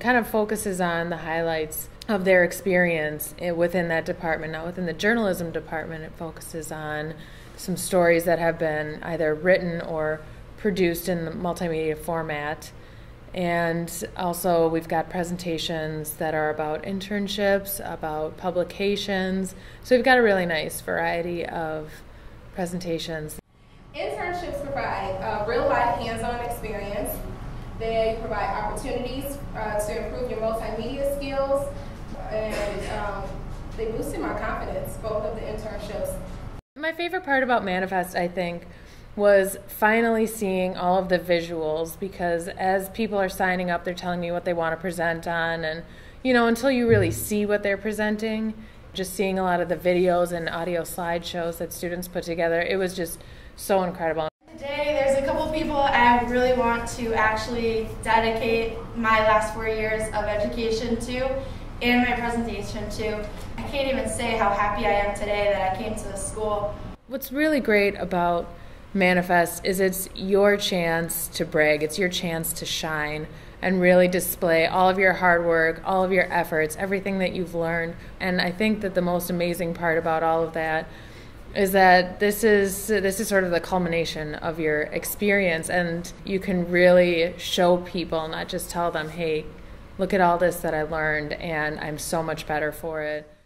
kind of focuses on the highlights of their experience within that department. Now, within the journalism department, it focuses on some stories that have been either written or produced in the multimedia format. And also we've got presentations that are about internships, about publications. So we've got a really nice variety of presentations. Internships provide real-life hands-on experience. They provide opportunities to improve your multimedia skills, and they boosted my confidence, both of the internships. My favorite part about Manifest, I think, was finally seeing all of the visuals, because as people are signing up, they're telling me what they want to present on, and you know, until you really see what they're presenting, just seeing a lot of the videos and audio slideshows that students put together, it was just so incredible. Today there's a couple people I really want to actually dedicate my last 4 years of education to and my presentation to. I can't even say how happy I am today that I came to this school. What's really great about Manifest is it's your chance to brag, it's your chance to shine and really display all of your hard work, all of your efforts, everything that you've learned. And I think that the most amazing part about all of that is that this is sort of the culmination of your experience, and you can really show people, not just tell them, hey, look at all this that I learned and I'm so much better for it.